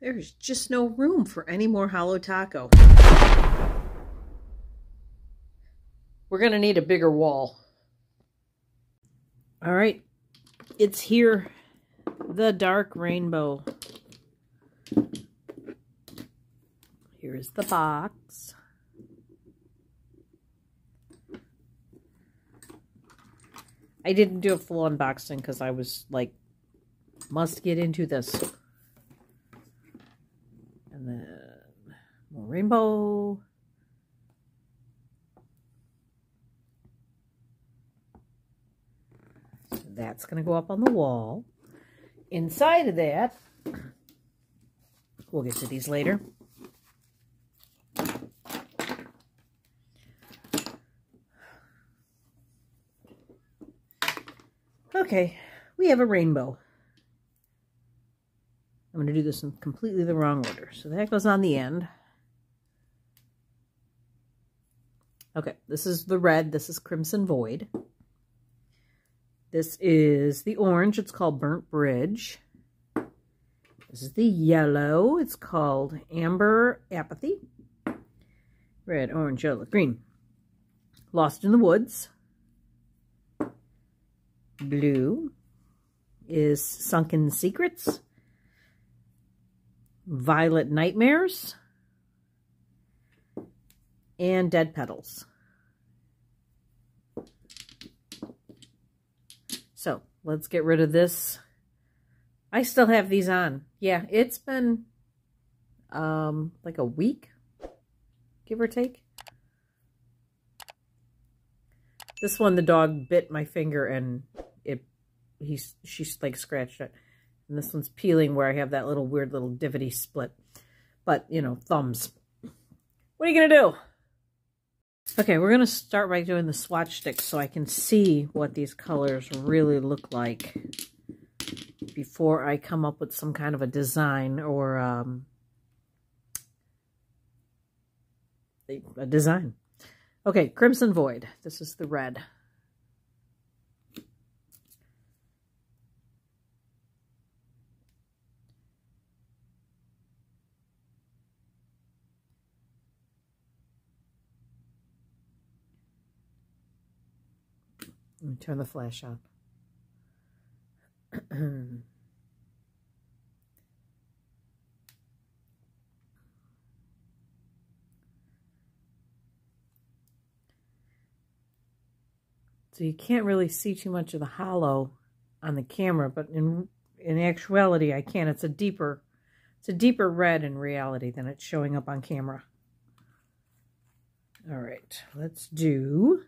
There's just no room for any more Holo Taco. We're going to need a bigger wall. All right. It's here. The Dark Rainbow. Here is the box. I didn't do a full unboxing because I was like, must get into this. And then more rainbow. So that's going to go up on the wall. Inside of that, we'll get to these later. Okay, we have a rainbow. I'm going to do this in completely the wrong order. So that goes on the end. Okay, this is the red. This is Crimson Void. This is the orange. It's called Burnt Bridge. This is the yellow. It's called Amber Apathy. Red, orange, yellow, green. Lost in the Woods. Blue is Sunken Secrets. Violet Nightmares. And Dead Petals. So, let's get rid of this. I still have these on. Yeah, it's been like a week, give or take. This one, the dog bit my finger and she's like scratched it. And this one's peeling where I have that little weird little divvy split. But, you know, thumbs. What are you going to do? Okay, we're going to start by doing the swatch sticks so I can see what these colors really look like before I come up with some kind of a design or a design. Okay, Crimson Void. This is the red. Let me turn the flash on. So you can't really see too much of the hollow on the camera, but in actuality, I can. It's a deeper red in reality than it's showing up on camera. All right, let's do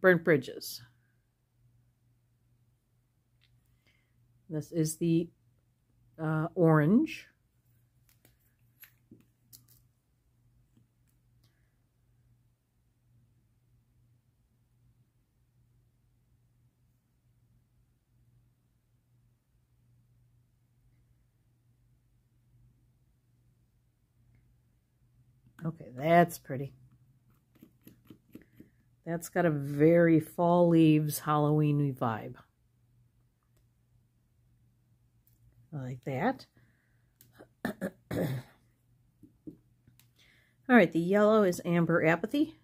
Burnt Bridges. This is the orange. Okay, that's pretty. That's got a very fall leaves, Halloween-y vibe. I like that. All right, the yellow is Amber Apathy.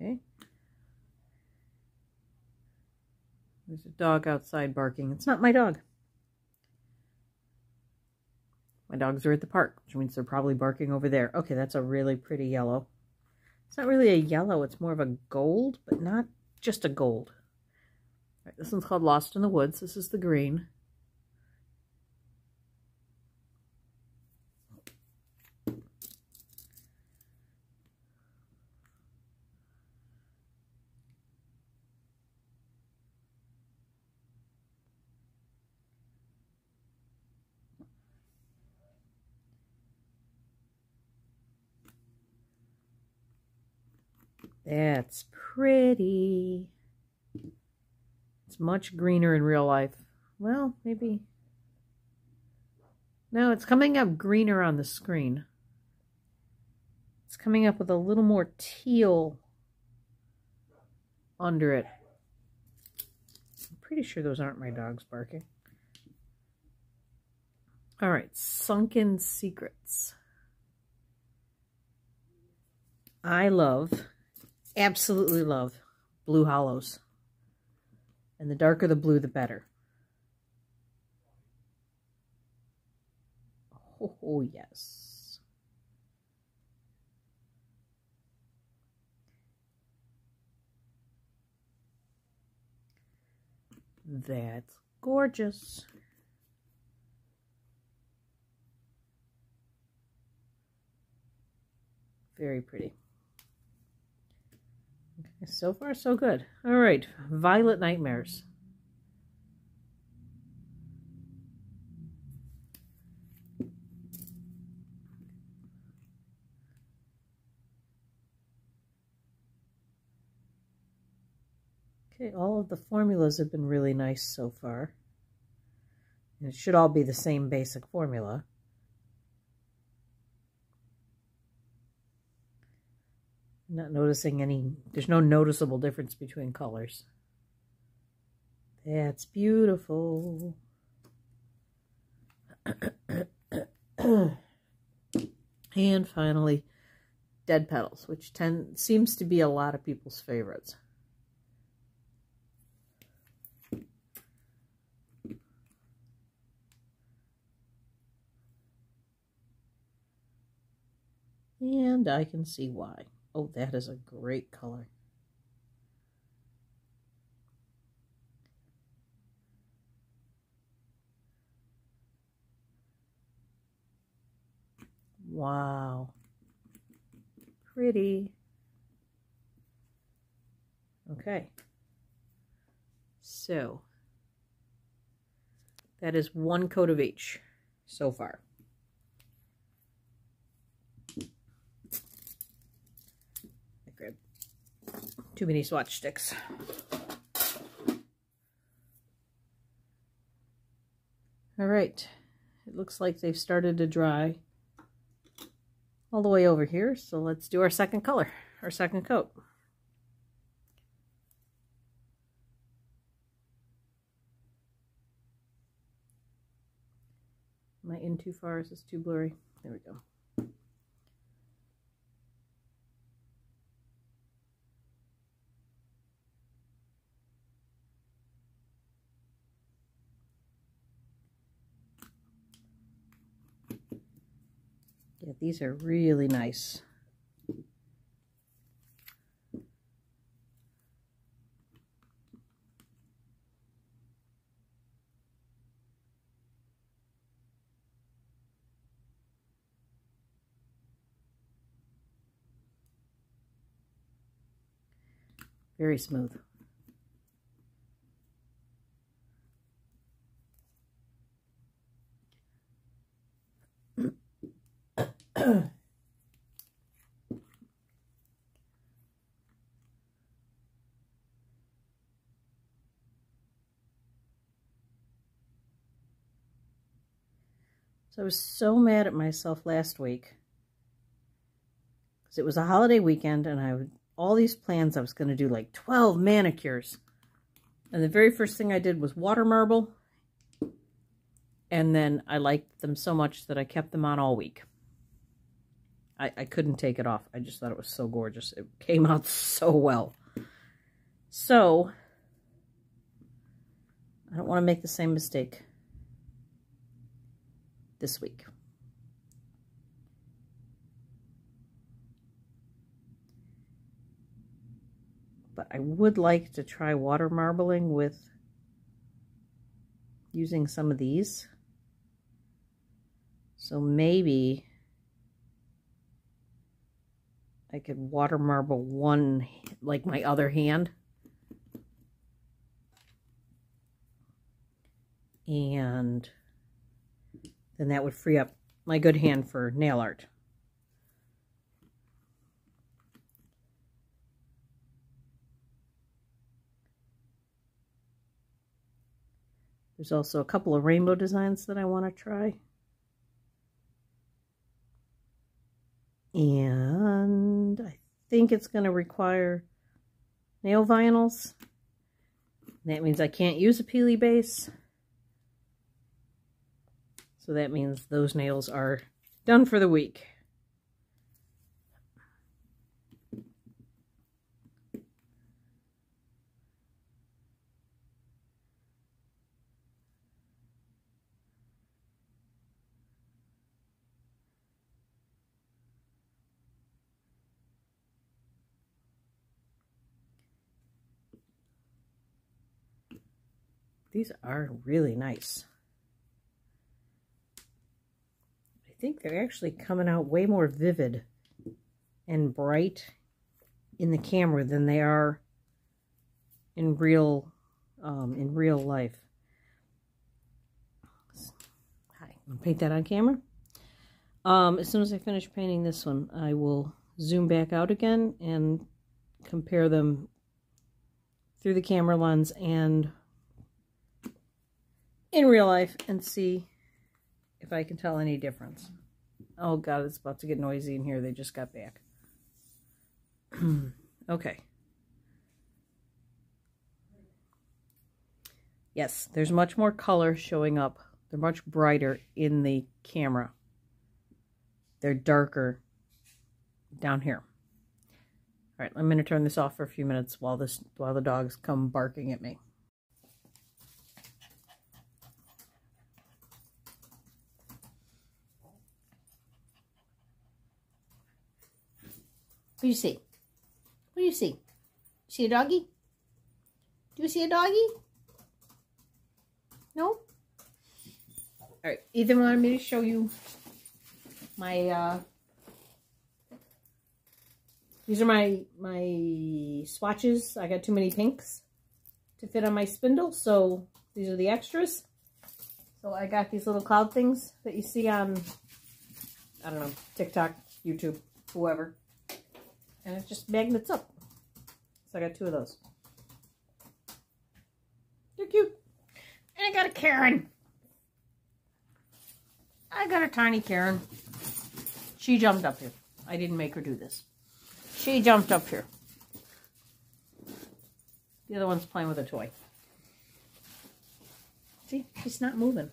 Okay. There's a dog outside barking. It's not my dog. My dogs are at the park, which means they're probably barking over there. Okay, that's a really pretty yellow. It's not really a yellow. It's more of a gold, but not just a gold. All right, this one's called Lost in the Woods. This is the green. That's pretty. It's much greener in real life. Well, maybe. No, it's coming up greener on the screen. It's coming up with a little more teal under it. I'm pretty sure those aren't my dogs barking. All right, Sunken Secrets. I love, absolutely love, blue holos. And the darker the blue, the better. Oh, yes. That's gorgeous. Very pretty. Okay, so far, so good. All right, Violet Nightmares. Okay, all of the formulas have been really nice so far. And it should all be the same basic formula. Not noticing any, there's no noticeable difference between colors. That's beautiful. And finally, Dead Petals, which seems to be a lot of people's favorites. And I can see why. Oh, that is a great color. Wow. Pretty. Okay. So, that is one coat of each so far. Too many swatch sticks. All right, it looks like they've started to dry all the way over here, so let's do our second color, our second coat. Am I in too far? Is this too blurry? There we go. Yeah, these are really nice. Very smooth. So I was so mad at myself last week because it was a holiday weekend and I had all these plans. I was going to do like 12 manicures, and the very first thing I did was water marble, and then I liked them so much that I kept them on all week. I couldn't take it off. I just thought it was so gorgeous. It came out so well. So, I don't want to make the same mistake this week. But I would like to try water marbling with using some of these. So maybe I could water marble one, like my other hand. And then that would free up my good hand for nail art. There's also a couple of rainbow designs that I want to try. And I think it's going to require nail vinyls. That means I can't use a Peely base. So that means those nails are done for the week. These are really nice. I think they're actually coming out way more vivid and bright in the camera than they are in real life. Hi, I'm gonna paint that on camera. As soon as I finish painting this one, I will zoom back out again and compare them through the camera lens and in real life and see if I can tell any difference. Oh god, it's about to get noisy in here. They just got back. Okay. Yes, there's much more color showing up. They're much brighter in the camera. They're darker down here. All right, I'm going to turn this off for a few minutes while the dogs come barking at me. What do you see? What do you see? See a doggy? Do you see a doggy? No? Alright, either one of me to show you my, these are my swatches. I got too many pinks to fit on my spindle, so these are the extras. So I got these little cloud things that you see on, I don't know, TikTok, YouTube, whoever. And it just magnets up. So I got two of those. They're cute. And I got a Karen. I got a tiny Karen. She jumped up here. I didn't make her do this. She jumped up here. The other one's playing with a toy. See? She's not moving.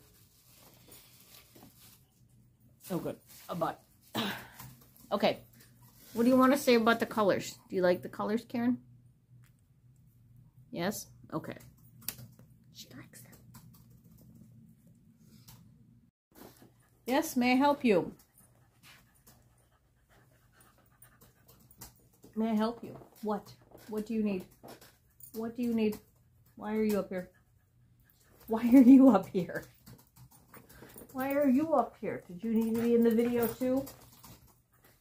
Oh, good. A butt. Okay. What do you want to say about the colors? Do you like the colors, Karen? Yes? Okay. She likes them. Yes, may I help you? May I help you? What? What do you need? What do you need? Why are you up here? Why are you up here? Why are you up here? Did you need to be in the video too?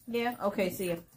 Yeah. Okay, see you.